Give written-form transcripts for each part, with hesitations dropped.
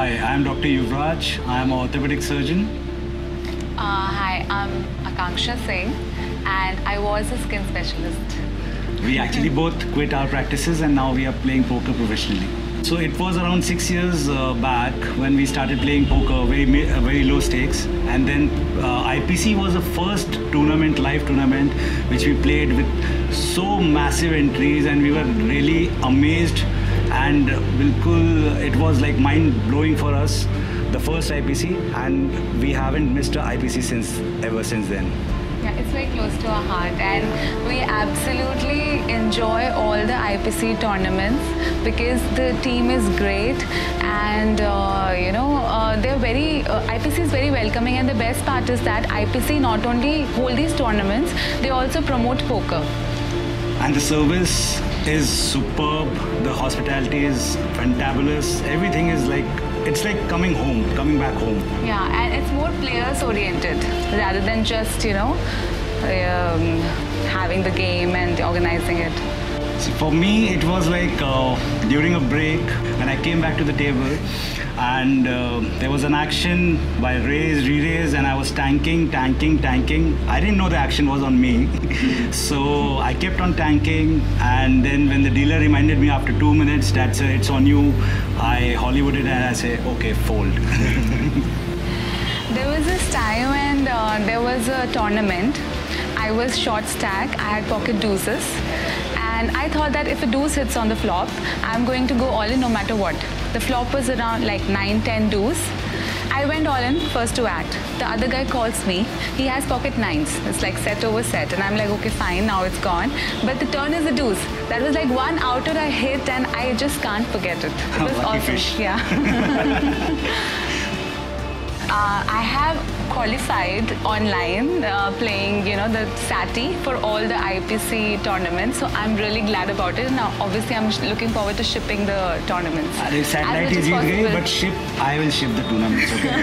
Hi, I'm Dr. Yuvraj. I'm an orthopedic surgeon. Hi, I'm Akanksha Singh and I was a skin specialist. We actually both quit our practices and now we are playing poker professionally. So it was around 6 years back when we started playing poker, very low stakes. And then IPC was the first tournament, live tournament, which we played with so massive entries and we were really amazed. And bilkul, it was like mind-blowing for us, the first IPC, and we haven't missed an IPC ever since then. Yeah, it's very close to our heart and we absolutely enjoy all the IPC tournaments because the team is great and they're very, IPC is very welcoming, and the best part is that IPC not only hold these tournaments, they also promote poker. And the service is superb, the hospitality is fantabulous, everything is like, it's like coming home, coming back home. Yeah, and it's more players oriented rather than just, having the game and organizing it. So for me, it was like during a break when I came back to the table and there was an action by raise, re-raise, and I was tanking. I didn't know the action was on me. So I kept on tanking, and then when the dealer reminded me after 2 minutes, that's it's on you, I Hollywooded and I say, okay, fold. There was this time and there was a tournament. I was short stack, I had pocket deuces. And I thought that if a deuce hits on the flop, I'm going to go all in no matter what. The flop was around like 9-10 deuce. I went all in, first to act. The other guy calls me. He has pocket nines. It's like set over set. And I'm like, okay, fine, now it's gone. But the turn is a deuce. That was like one outer I hit and I just can't forget it. It was awesome. Yeah. I have qualified online playing, the SATI for all the IPC tournaments. So I'm really glad about it. Now, obviously, I'm looking forward to shipping the tournaments. Satellite is great, but I will ship the tournaments. Okay?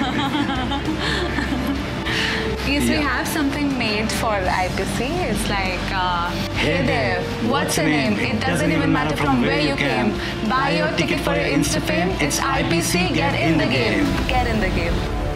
Yes, yeah. We have something made for IPC. It's like, hey there, what's your name? It doesn't even matter from where you came. Buy your ticket for your Insta fame. It's IPC. Get in the game.